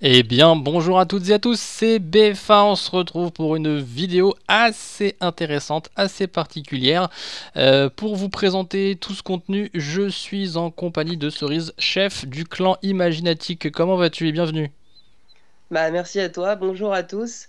Eh bien bonjour à toutes et à tous, c'est BFA, on se retrouve pour une vidéo assez intéressante, assez particulière. Pour vous présenter tout ce contenu, je suis en compagnie de Cerise, chef du clan Imaginatique. Comment vas-tu et bienvenue? Bah merci à toi, bonjour à tous.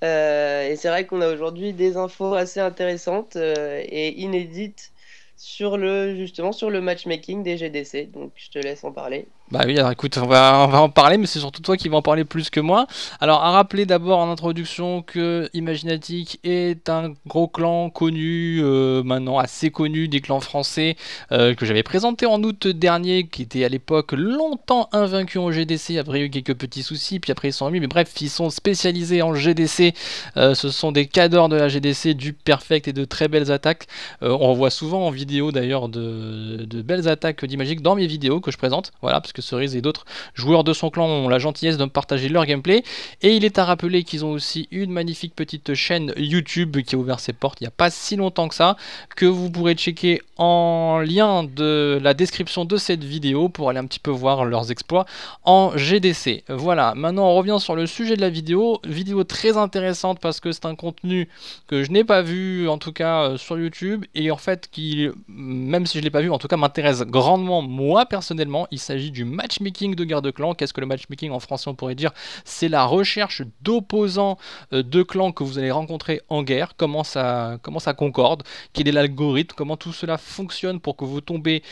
Et c'est vrai qu'on a aujourd'hui des infos assez intéressantes et inédites sur le, justement, sur le matchmaking des GDC, donc je te laisse en parler. Bah oui, alors écoute, on va en parler, mais c'est surtout toi qui vas en parler plus que moi. Alors à rappeler d'abord en introduction que Imaginatique est un gros clan connu, maintenant assez connu, des clans français, que j'avais présenté en août dernier, qui était à l'époque longtemps invaincu en GDC. Après il y a eu quelques petits soucis, puis après ils sont remis, mais bref, ils sont spécialisés en GDC, ce sont des cadors de la GDC, du perfect et de très belles attaques. On voit souvent en vidéo d'ailleurs de belles attaques d'Imaginatique dans mes vidéos que je présente, voilà, parce que Cerise et d'autres joueurs de son clan ont la gentillesse de me partager leur gameplay. Et il est à rappeler qu'ils ont aussi une magnifique petite chaîne YouTube qui a ouvert ses portes il n'y a pas si longtemps que ça, que vous pourrez checker en lien de la description de cette vidéo pour aller un petit peu voir leurs exploits en GDC. Voilà, maintenant on revient sur le sujet de la vidéo très intéressante parce que c'est un contenu que je n'ai pas vu en tout cas sur YouTube, et en fait qui, même si je ne l'ai pas vu, en tout cas m'intéresse grandement moi personnellement. Il s'agit du matchmaking de guerre de clans. Qu'est-ce que le matchmaking en français? On pourrait dire c'est la recherche d'opposants de clans que vous allez rencontrer en guerre, comment ça concorde, quel est l'algorithme, comment tout cela fonctionne pour que vous tombez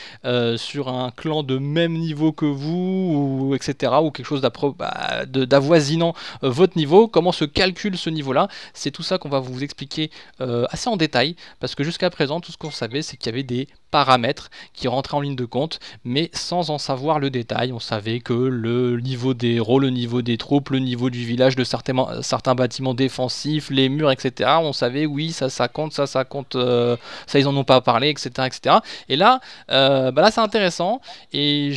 sur un clan de même niveau que vous, ou etc, ou quelque chose d'avoisinant votre niveau, comment se calcule ce niveau là. C'est tout ça qu'on va vous expliquer assez en détail, parce que jusqu'à présent tout ce qu'on savait c'est qu'il y avait des paramètres qui rentraient en ligne de compte, mais sans en savoir le détail. On savait que le niveau des héros, le niveau des troupes, le niveau du village, de certains bâtiments défensifs, les murs, etc. On savait, oui, ça compte, ça ils en ont pas parlé, etc. etc. Et là, là c'est intéressant, et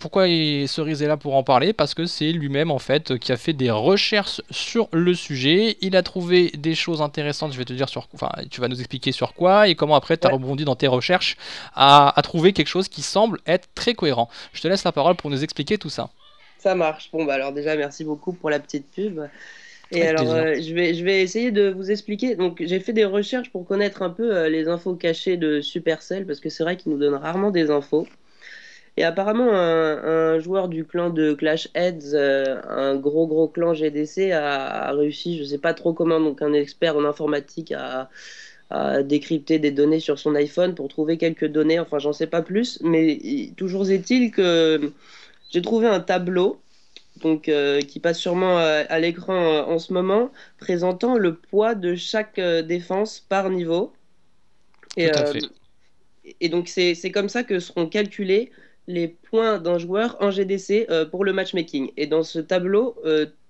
pourquoi Cerise est là pour en parler, parce que c'est lui-même en fait qui a fait des recherches sur le sujet. Il a trouvé des choses intéressantes, je vais te dire sur, enfin tu vas nous expliquer sur quoi et comment après tu as rebondi dans tes recherches à trouver quelque chose qui semble être très cohérent. Je te laisse la parole pour nous expliquer tout ça. Ça marche. Bon, bah alors déjà, merci beaucoup pour la petite pub. Et alors, je vais essayer de vous expliquer. Donc, j'ai fait des recherches pour connaître un peu les infos cachées de Supercell, parce que c'est vrai qu'ils nous donnent rarement des infos. Et apparemment, un joueur du clan de Clash Heads, un gros clan GDC, a réussi, je sais pas trop comment, donc un expert en informatique à décrypter des données sur son iPhone pour trouver quelques données, enfin j'en sais pas plus, mais toujours est-il que j'ai trouvé un tableau donc, qui passe sûrement à l'écran en ce moment, présentant le poids de chaque défense par niveau. Et, et donc c'est comme ça que seront calculés les points d'un joueur en GDC pour le matchmaking. Et dans ce tableau,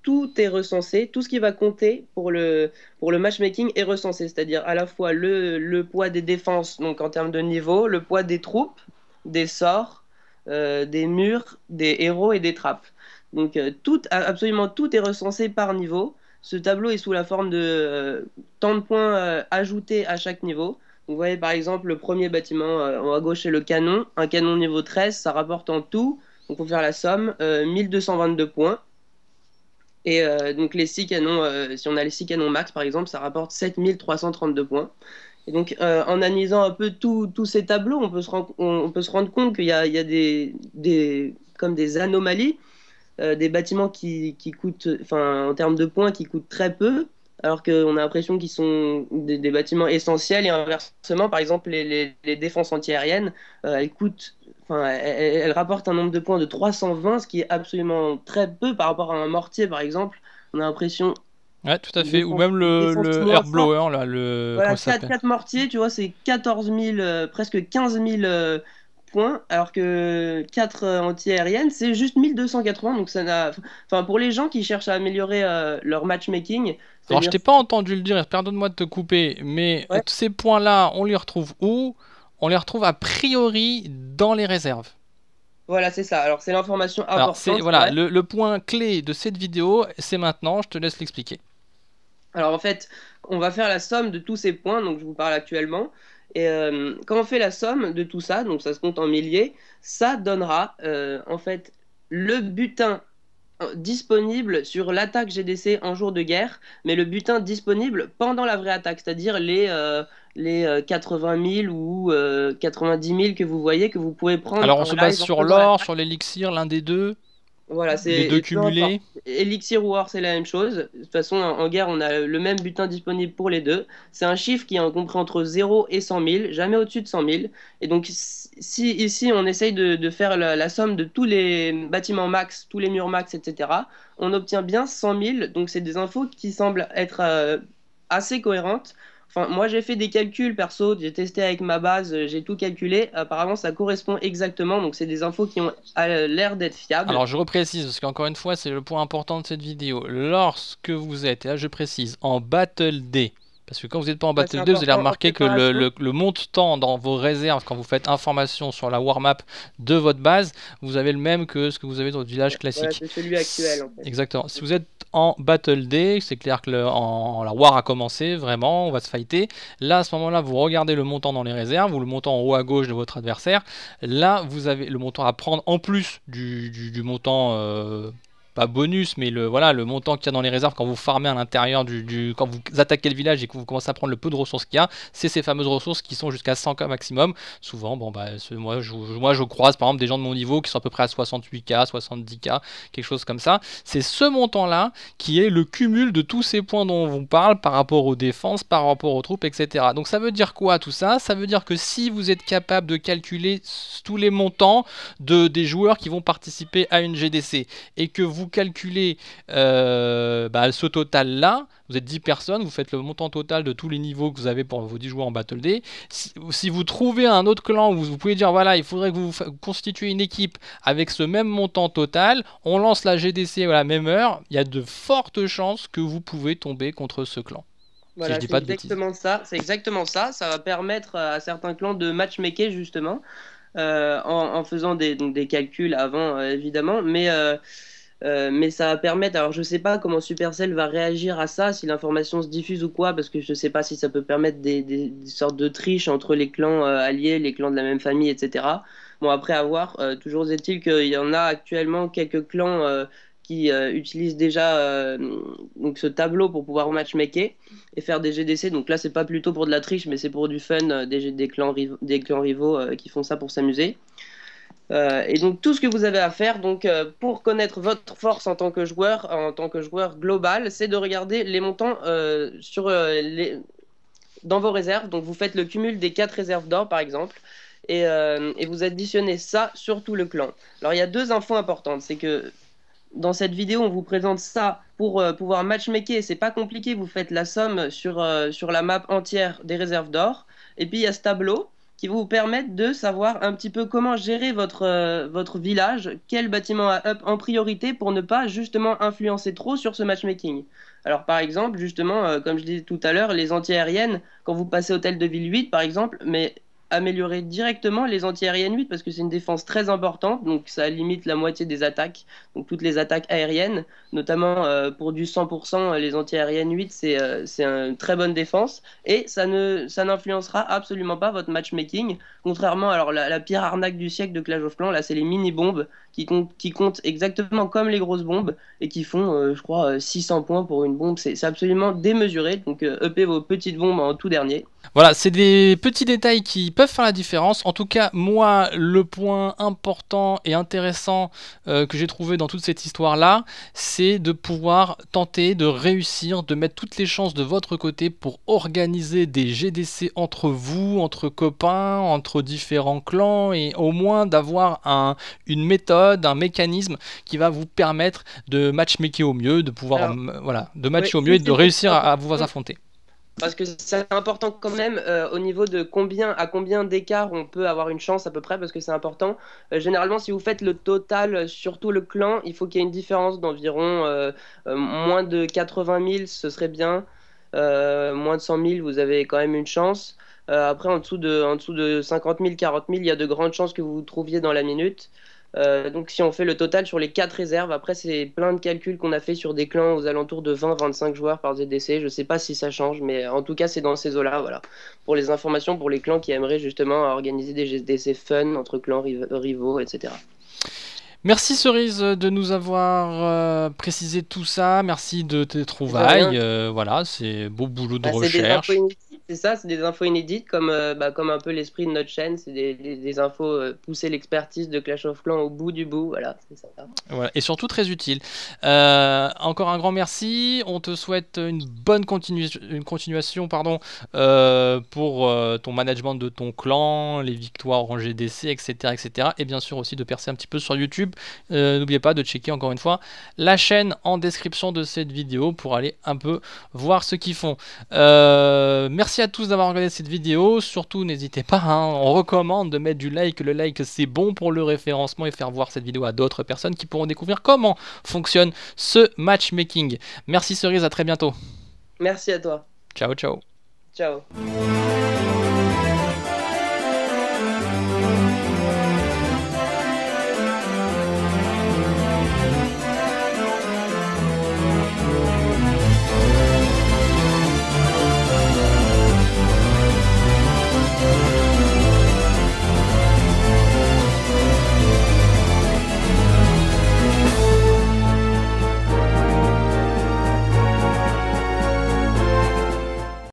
tout est recensé, tout ce qui va compter pour le matchmaking est recensé, c'est-à-dire à la fois le poids des défenses, donc en termes de niveau, le poids des troupes, des sorts, des murs, des héros et des trappes. Donc absolument tout est recensé par niveau. Ce tableau est sous la forme de tant de points ajoutés à chaque niveau. Vous voyez par exemple le premier bâtiment en haut à gauche, c'est le canon. Un canon niveau 13, ça rapporte en tout, donc on peut faire la somme, 1222 points. Et donc les 6 canons, si on a les 6 canons max par exemple, ça rapporte 7332 points. Et donc en analysant un peu tous ces tableaux, on peut se rendre compte qu'il y a comme des anomalies, des bâtiments qui coûtent, enfin en termes de points, qui coûtent très peu, alors qu'on a l'impression qu'ils sont des bâtiments essentiels. Et inversement, par exemple les défenses antiaériennes, elles coûtent... Enfin, elle rapporte un nombre de points de 320, ce qui est absolument très peu par rapport à un mortier, par exemple. On a l'impression... Ouais, tout à fait. Ou même le airblower, là. Voilà, 4 mortiers, tu vois, c'est 14 000, presque 15 000 points, alors que 4 anti-aériennes, c'est juste 1280. Donc ça n'a... Enfin, pour les gens qui cherchent à améliorer leur matchmaking... Alors, je t'ai pas entendu le dire, pardonne-moi de te couper, mais ouais. Tous ces points-là, on les retrouve où ? On les retrouve a priori dans les réserves. Voilà, c'est ça. Alors, c'est l'information importante. Voilà, le point clé de cette vidéo, c'est maintenant. Je te laisse l'expliquer. Alors, en fait, on va faire la somme de tous ces points, donc je vous parle actuellement. Et quand on fait la somme de tout ça, donc ça se compte en milliers, ça donnera, en fait, le butin disponible sur l'attaque GDC en jour de guerre, mais le butin disponible pendant la vraie attaque, c'est-à-dire les 80 000 ou 90 000 que vous voyez, que vous pouvez prendre. Alors on se base sur l'or, sur l'élixir, l'un des deux. Voilà, les deux cumulés. Elixir ou or, c'est la même chose. De toute façon, en guerre, on a le même butin disponible pour les deux. C'est un chiffre qui est compris entre 0 et 100 000, jamais au-dessus de 100 000. Et donc, si ici, on essaye de faire la somme de tous les bâtiments max, tous les murs max, etc., on obtient bien 100 000. Donc, c'est des infos qui semblent être assez cohérentes. Enfin, moi, j'ai fait des calculs perso, j'ai testé avec ma base, j'ai tout calculé. Apparemment, ça correspond exactement. Donc, c'est des infos qui ont l'air d'être fiables. Alors, je reprécise, parce qu'encore une fois, c'est le point important de cette vidéo. Lorsque vous êtes, et là, je précise, en Battle Day, parce que quand vous n'êtes pas en Battle Day, vous allez remarquer que le montant dans vos réserves, quand vous faites information sur la War Map de votre base, vous avez le même que ce que vous avez dans le village classique. Voilà, c'est celui actuel, en fait. Exactement. Si vous êtes en Battle Day, c'est clair que la War a commencé, vraiment, on va se fighter. Là, à ce moment-là, vous regardez le montant dans les réserves, ou le montant en haut à gauche de votre adversaire. Là, vous avez le montant à prendre en plus du montant... pas bonus, mais le montant qu'il y a dans les réserves quand vous farmez à l'intérieur quand vous attaquez le village et que vous commencez à prendre le peu de ressources qu'il y a, c'est ces fameuses ressources qui sont jusqu'à 100k maximum. Souvent, bon bah, moi je croise par exemple des gens de mon niveau qui sont à peu près à 68k, 70k, quelque chose comme ça. C'est ce montant-là qui est le cumul de tous ces points dont on parle par rapport aux défenses, par rapport aux troupes, etc. Donc ça veut dire quoi tout ça? Ça veut dire que si vous êtes capable de calculer tous les montants des joueurs qui vont participer à une GDC et que vous calculez ce total là, vous êtes 10 personnes, vous faites le montant total de tous les niveaux que vous avez pour vos 10 joueurs en Battle Day. Si vous trouvez un autre clan où vous pouvez dire voilà, il faudrait que vous constituiez une équipe avec ce même montant total, on lance la GDC à la même heure, il y a de fortes chances que vous pouvez tomber contre ce clan. Voilà, si je dis pas de bêtises. C'est exactement ça, ça va permettre à certains clans de matchmaker justement en faisant des calculs avant évidemment, mais ça va permettre, alors je sais pas comment Supercell va réagir à ça, si l'information se diffuse ou quoi, parce que je sais pas si ça peut permettre des sortes de triches entre les clans alliés, les clans de la même famille, etc. Bon, après à voir, toujours est-il qu'il y en a actuellement quelques clans qui utilisent déjà donc ce tableau pour pouvoir matchmaker et faire des GDC. Donc là, c'est pas plutôt pour de la triche, mais c'est pour du fun, des clans rivaux qui font ça pour s'amuser. Et donc tout ce que vous avez à faire donc, pour connaître votre force en tant que joueur global, c'est de regarder les montants dans vos réserves. Donc vous faites le cumul des 4 réserves d'or par exemple et vous additionnez ça sur tout le clan. Alors il y a deux infos importantes, c'est que dans cette vidéo on vous présente ça pour pouvoir matchmaker, c'est pas compliqué, vous faites la somme sur la map entière des réserves d'or et puis il y a ce tableau qui vous permettent de savoir un petit peu comment gérer votre village, quel bâtiment à up en priorité pour ne pas justement influencer trop sur ce matchmaking. Alors par exemple, justement, comme je disais tout à l'heure, les anti-aériennes, quand vous passez hôtel de ville 8 par exemple, mais améliorer directement les anti-aériennes 8 parce que c'est une défense très importante, donc ça limite la moitié des attaques, donc toutes les attaques aériennes, notamment pour du 100%, les anti-aériennes 8 c'est une très bonne défense et ça n'influencera absolument pas votre matchmaking, contrairement alors la pire arnaque du siècle de Clash of Clans, là c'est les mini-bombes qui comptent exactement comme les grosses bombes et qui font je crois 600 points pour une bombe, c'est absolument démesuré, donc upez vos petites bombes en tout dernier. Voilà, c'est des petits détails qui peuvent faire la différence. En tout cas, moi, le point important et intéressant que j'ai trouvé dans toute cette histoire-là, c'est de pouvoir tenter de réussir, de mettre toutes les chances de votre côté pour organiser des GDC entre vous, entre copains, entre différents clans, et au moins d'avoir une méthode, un mécanisme qui va vous permettre de matchmaker au mieux, de pouvoir de matcher au mieux et de réussir à vous affronter. Parce que c'est important quand même au niveau de à combien d'écart on peut avoir une chance à peu près, parce que c'est important. Généralement, si vous faites le total sur tout le clan, il faut qu'il y ait une différence d'environ moins de 80 000, ce serait bien. Moins de 100 000, vous avez quand même une chance. Après, en dessous de 50 000, 40 000, il y a de grandes chances que vous vous trouviez dans la minute. Donc si on fait le total sur les 4 réserves, après c'est plein de calculs qu'on a fait sur des clans aux alentours de 20-25 joueurs par GDC, je sais pas si ça change, mais en tout cas c'est dans ces eaux-là, voilà. Pour les informations, pour les clans qui aimeraient justement organiser des GDC fun entre clans rivaux, etc. Merci Cerise de nous avoir précisé tout ça, merci de tes trouvailles, voilà, c'est beau boulot de recherche. C'est ça, c'est des infos inédites, comme, comme un peu l'esprit de notre chaîne, c'est des infos, pousser l'expertise de Clash of Clans au bout du bout, voilà, c'est ça. Voilà, et surtout très utile. Encore un grand merci, on te souhaite une bonne continuation pardon, pour ton management de ton clan, les victoires en GDC, etc., etc. Et bien sûr aussi de percer un petit peu sur YouTube. N'oubliez pas de checker encore une fois la chaîne en description de cette vidéo pour aller un peu voir ce qu'ils font. Merci à tous d'avoir regardé cette vidéo, surtout n'hésitez pas, hein, on recommande de mettre du like, le like c'est bon pour le référencement et faire voir cette vidéo à d'autres personnes qui pourront découvrir comment fonctionne ce matchmaking. Merci Cerise, à très bientôt. Merci à toi. Ciao, ciao. Ciao.